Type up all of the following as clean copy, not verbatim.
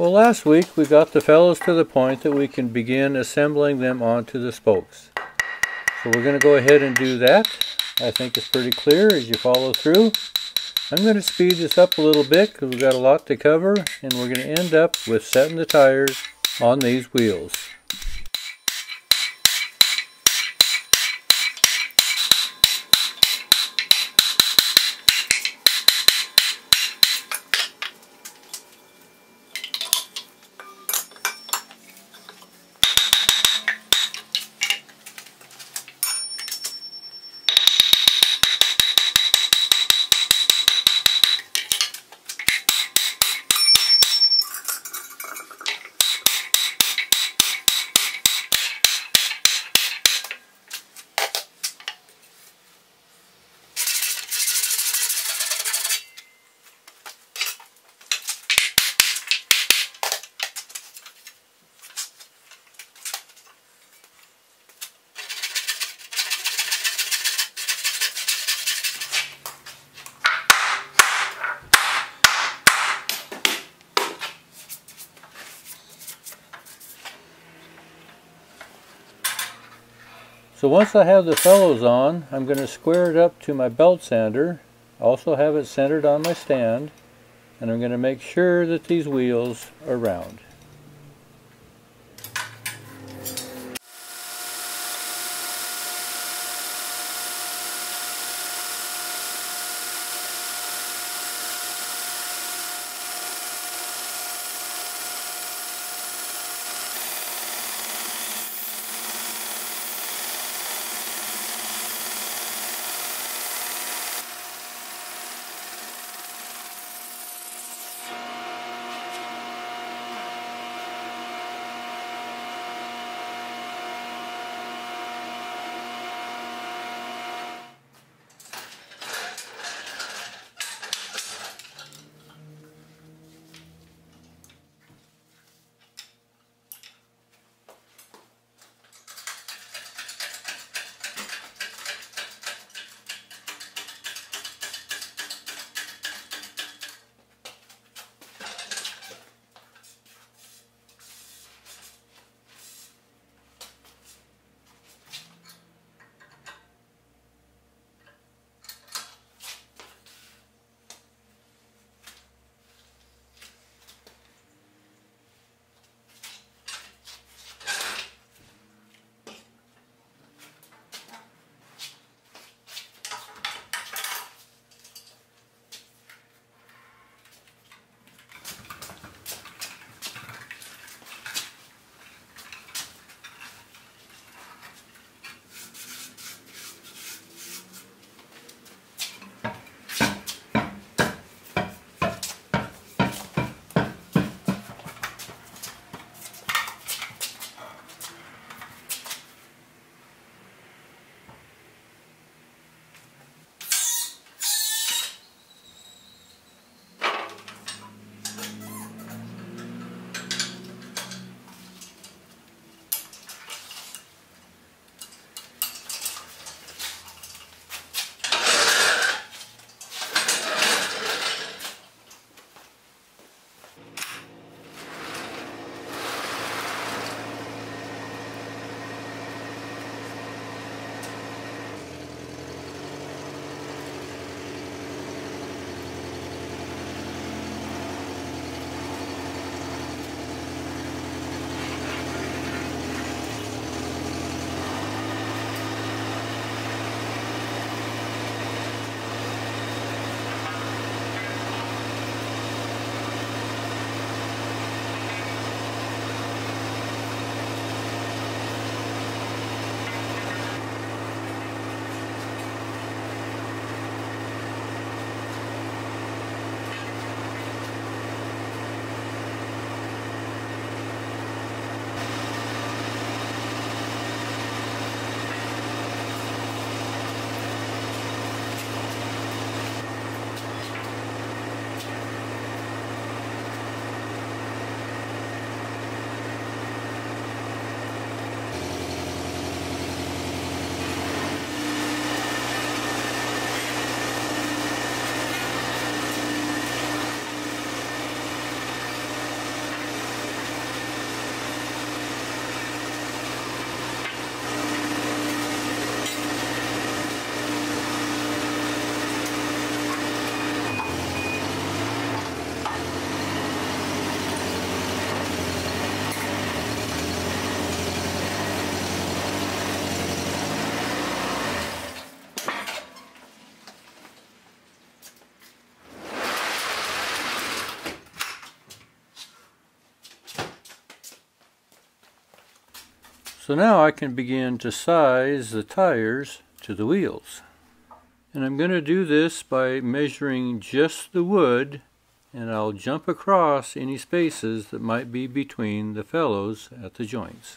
Well, last week we got the fellows to the point that we can begin assembling them onto the spokes. So we're going to go ahead and do that. I think it's pretty clear as you follow through. I'm going to speed this up a little bit because we've got a lot to cover, and we're going to end up with setting the tires on these wheels. So once I have the fellows on, I'm going to square it up to my belt sander. I also have it centered on my stand, and I'm going to make sure that these wheels are round. So now I can begin to size the tires to the wheels. And I'm going to do this by measuring just the wood, and I'll jump across any spaces that might be between the fellows at the joints.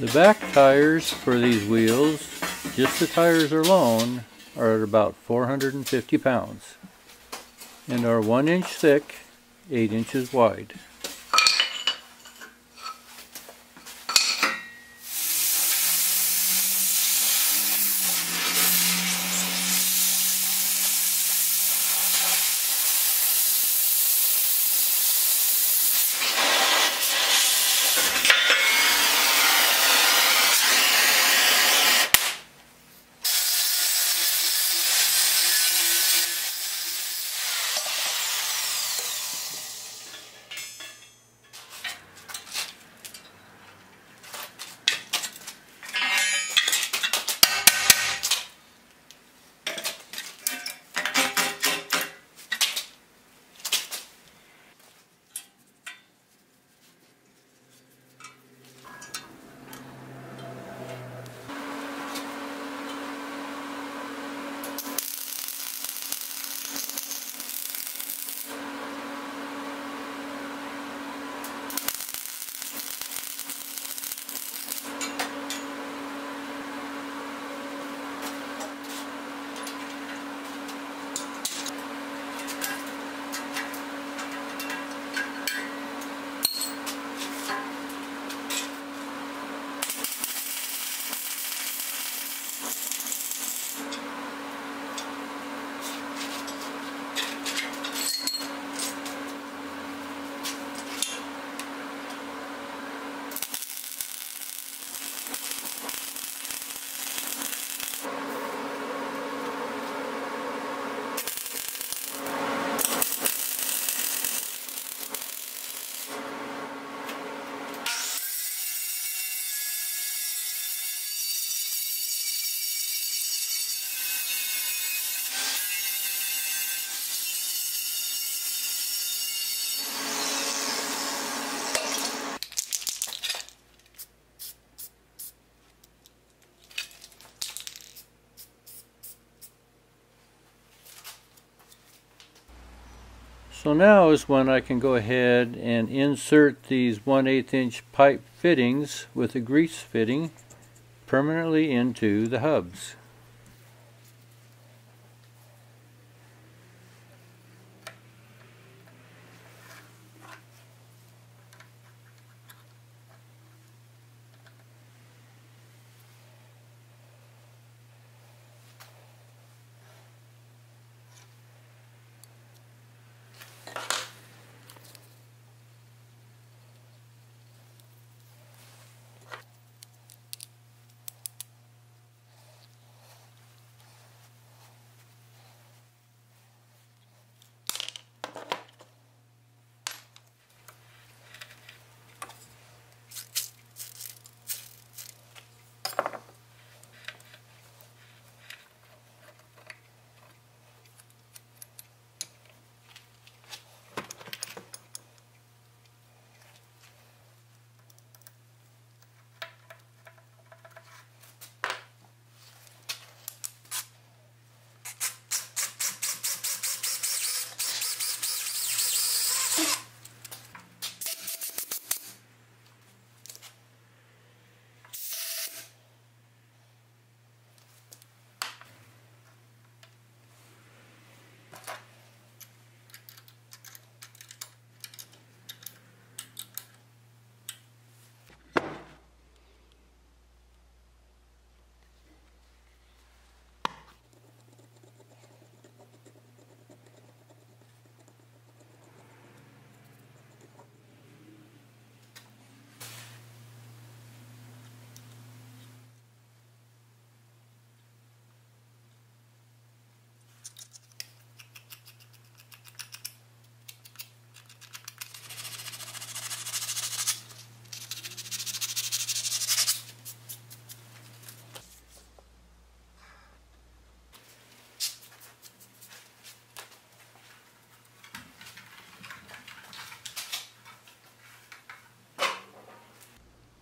The back tires for these wheels, just the tires alone, are at about 450 pounds and are 1 inch thick, 8 inches wide. So now is when I can go ahead and insert these 1/8 inch pipe fittings with a grease fitting permanently into the hubs.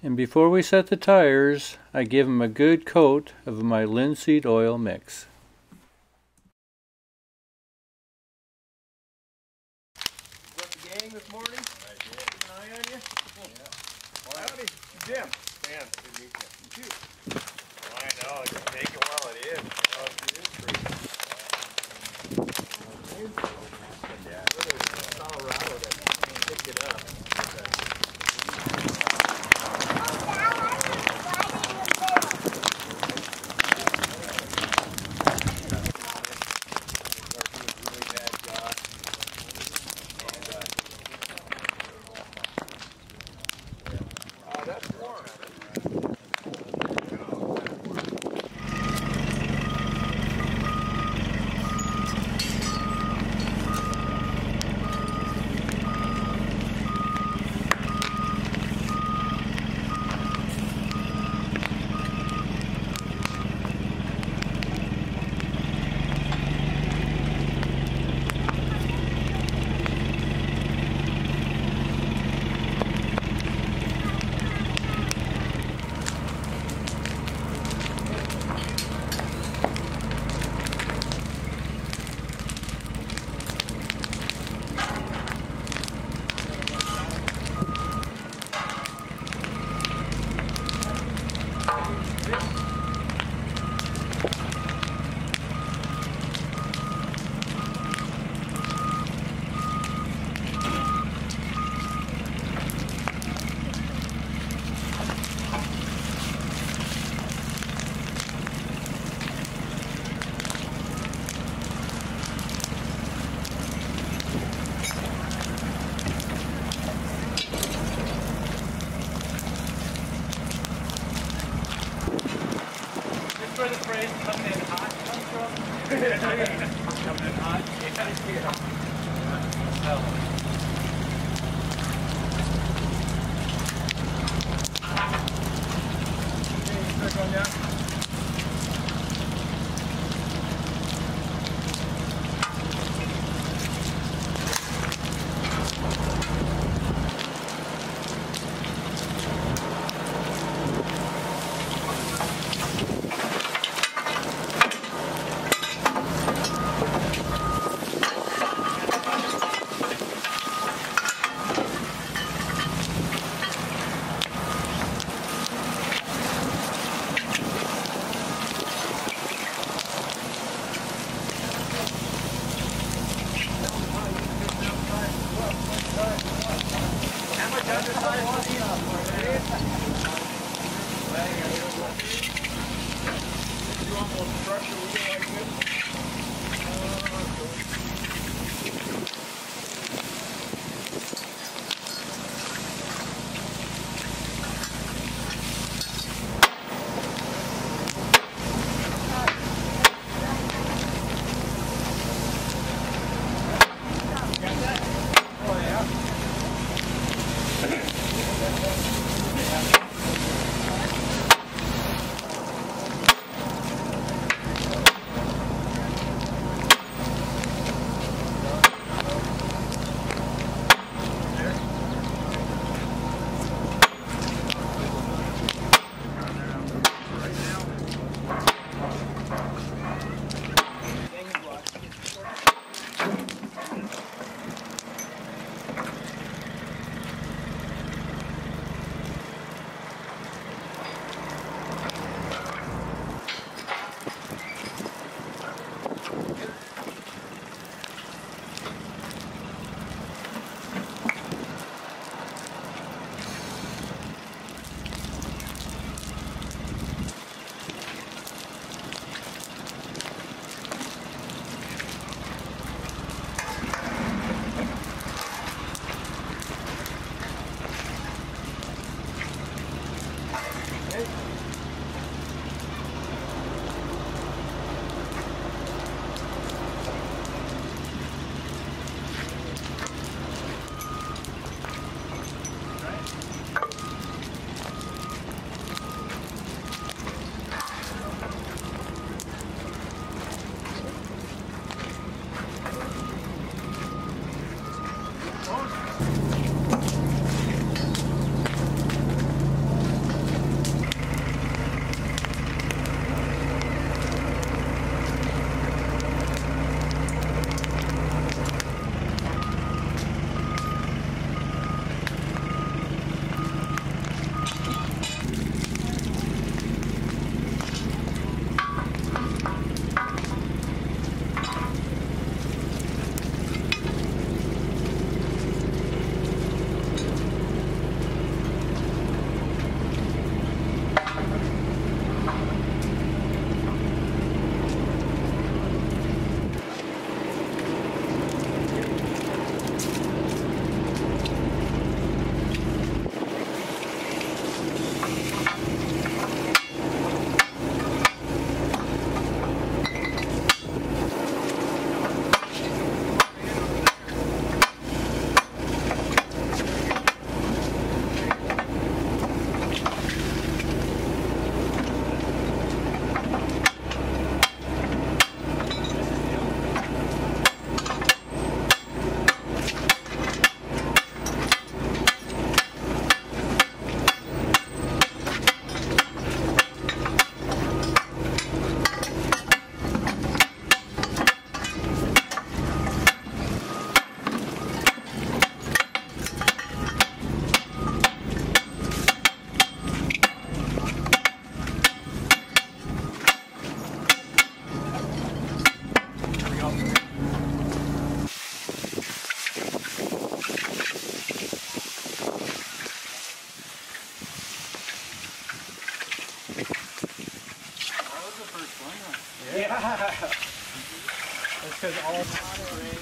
And before we set the tires, I give them a good coat of my linseed oil mix. This morning. I did. Keep an eye on you. Yeah. Well, howdy. Jim. Dan. Good to meet you. Well, I know. It's taking a while. It is. Oh, it is crazy. Yeah. Colorado that picked it up. That's because all the water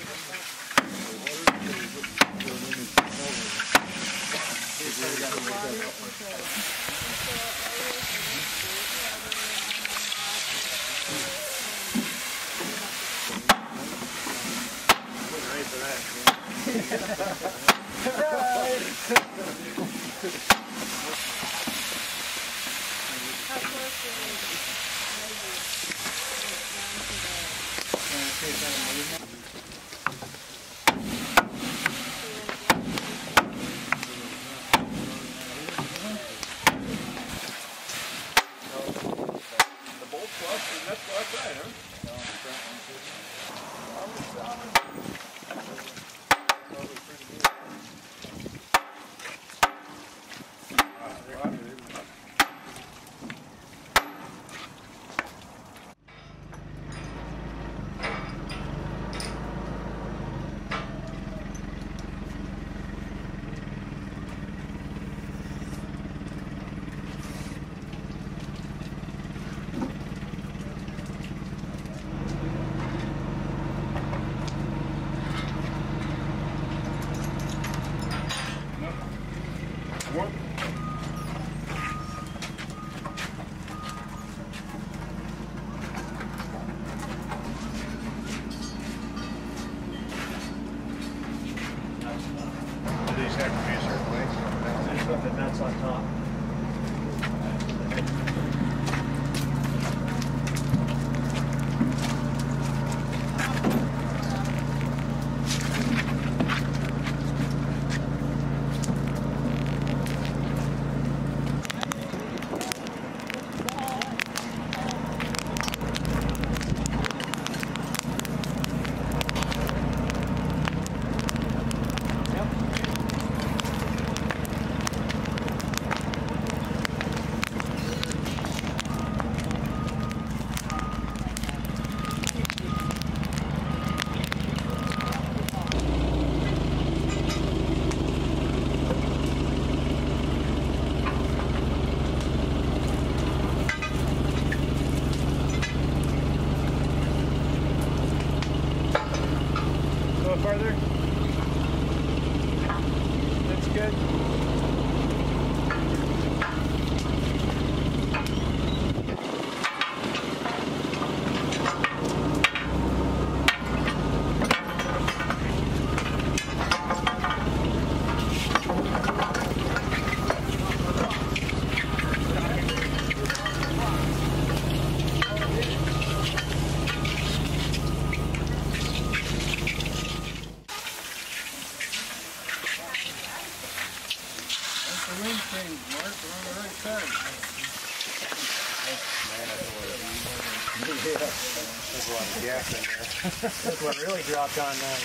Look what really dropped on that.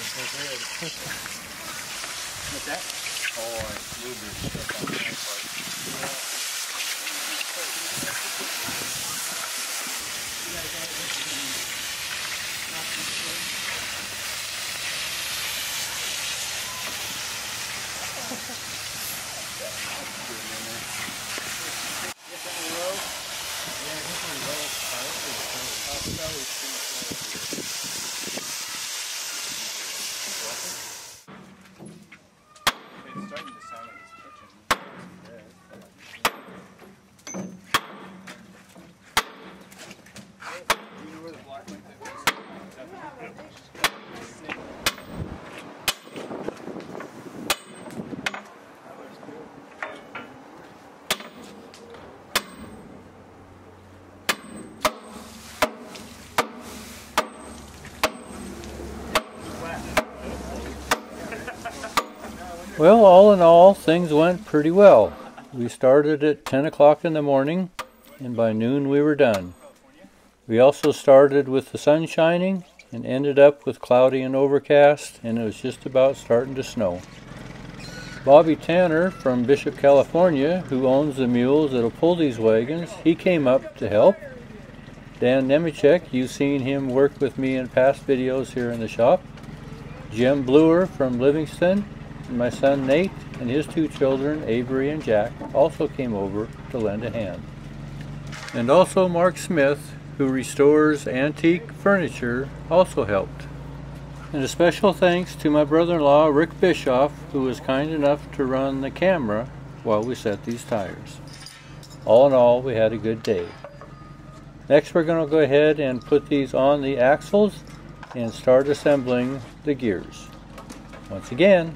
What's that? Oh, I moved this stuff on that part. Get that one low? Yeah, this one low. Well, all in all, things went pretty well. We started at 10 o'clock in the morning, and by noon we were done. We also started with the sun shining and ended up with cloudy and overcast, and it was just about starting to snow. Bobby Tanner from Bishop, California, who owns the mules that'll pull these wagons, he came up to help. Dan Nemichek, you've seen him work with me in past videos here in the shop. Jim Bluer from Livingston. My son Nate and his two children, Avery and Jack, also came over to lend a hand. And also Mark Smith, who restores antique furniture, also helped. And a special thanks to my brother-in-law, Rick Bischoff, who was kind enough to run the camera while we set these tires. All in all, we had a good day. Next, we're going to go ahead and put these on the axles and start assembling the gears. Once again,